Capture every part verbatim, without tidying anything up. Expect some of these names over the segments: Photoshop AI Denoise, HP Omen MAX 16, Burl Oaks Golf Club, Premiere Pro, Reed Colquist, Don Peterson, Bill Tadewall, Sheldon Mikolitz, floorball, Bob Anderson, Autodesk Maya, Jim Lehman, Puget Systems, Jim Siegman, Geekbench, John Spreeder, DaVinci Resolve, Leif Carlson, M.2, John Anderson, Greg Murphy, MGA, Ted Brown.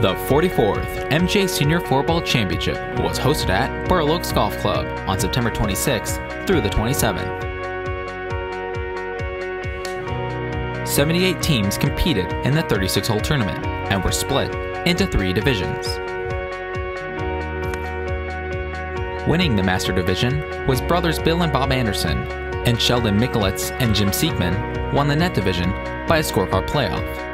The forty-fourth M G A Senior Floorball Championship was hosted at Burl Oaks Golf Club on September twenty-sixth through the twenty-seventh. seventy-eight teams competed in the thirty-six hole tournament and were split into three divisions. Winning the Master Division was brothers Bill and Bob Anderson, and Sheldon Mikolitz and Jim Siegman won the Net Division by a scorecard playoff.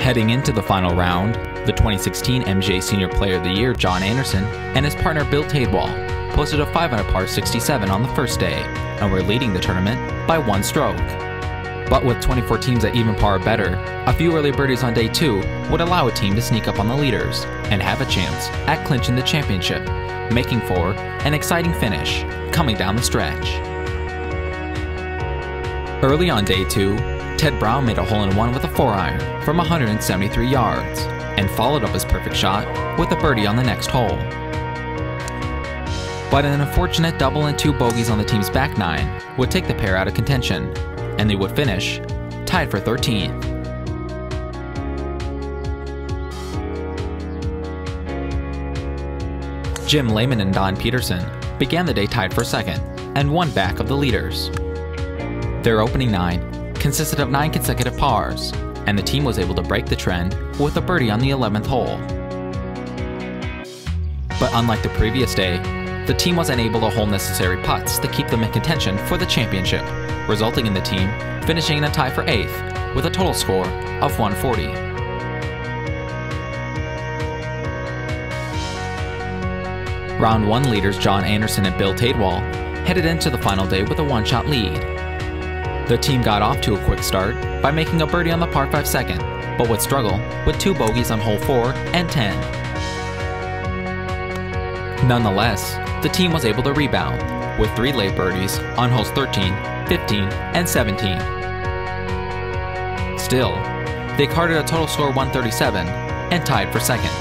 Heading into the final round, the twenty sixteen M G A Senior Player of the Year John Anderson and his partner Bill Tadewall posted a five under par sixty-seven on the first day and were leading the tournament by one stroke. But with twenty-four teams at even par or better, a few early birdies on day two would allow a team to sneak up on the leaders and have a chance at clinching the championship, making for an exciting finish coming down the stretch. Early on day two, Ted Brown made a hole-in-one with a four iron from one hundred seventy-three yards and followed up his perfect shot with a birdie on the next hole. But an unfortunate double and two bogeys on the team's back nine would take the pair out of contention, and they would finish tied for thirteenth. Jim Lehman and Don Peterson began the day tied for second and one back of the leaders. Their opening nine consisted of nine consecutive pars, and the team was able to break the trend with a birdie on the eleventh hole. But unlike the previous day, the team wasn't able to hole necessary putts to keep them in contention for the championship, resulting in the team finishing in a tie for eighth with a total score of one forty. Round one leaders John Anderson and Bill Tadewall headed into the final day with a one-shot lead. The team got off to a quick start by making a birdie on the par five second, but would struggle with two bogeys on hole four and ten. Nonetheless, the team was able to rebound with three late birdies on holes thirteen, fifteen, and seventeen. Still, they carded a total score of one thirty-seven and tied for second.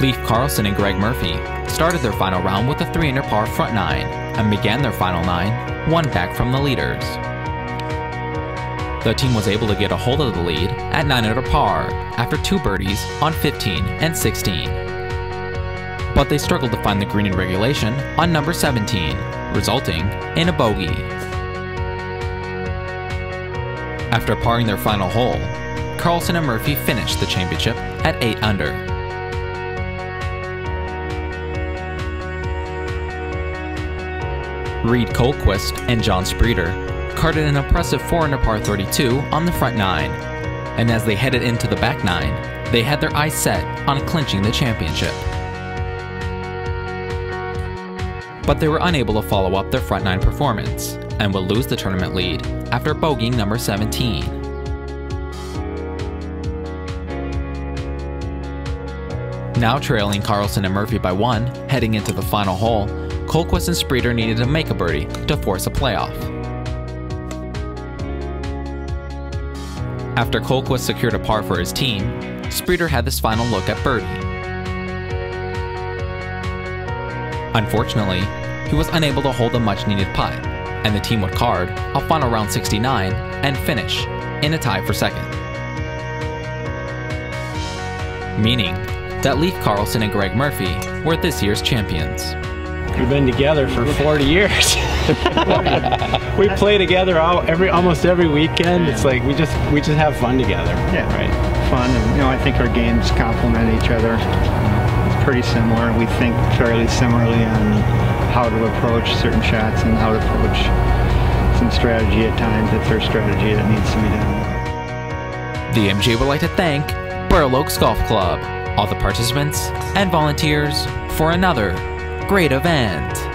Leif Carlson and Greg Murphy started their final round with a three under par front nine and began their final nine, one back from the leaders. The team was able to get a hold of the lead at nine under par after two birdies on fifteen and sixteen. But they struggled to find the green in regulation on number seventeen, resulting in a bogey. After parring their final hole, Carlson and Murphy finished the championship at eight under. Reed Colquist and John Spreeder carded an impressive four under par thirty-two on the front nine, and as they headed into the back nine, they had their eyes set on clinching the championship. But they were unable to follow up their front nine performance and would lose the tournament lead after bogeying number seventeen. Now trailing Carlson and Murphy by one, heading into the final hole, Colquist and Spreeder needed to make a birdie to force a playoff. After Colquist secured a par for his team, Spreeder had this final look at birdie. Unfortunately, he was unable to hold a much-needed putt, and the team would card a final round sixty-nine and finish in a tie for second. Meaning that Leif Carlson and Greg Murphy were this year's champions. We've been together for forty years. We play together all, every almost every weekend. It's like we just we just have fun together. Yeah, right. Fun, and you know, I think our games complement each other. It's pretty similar. We think fairly similarly on how to approach certain shots and how to approach some strategy at times. It's our strategy that needs to be done. The M G A would like to thank Burl Oaks Golf Club, all the participants and volunteers for another great event.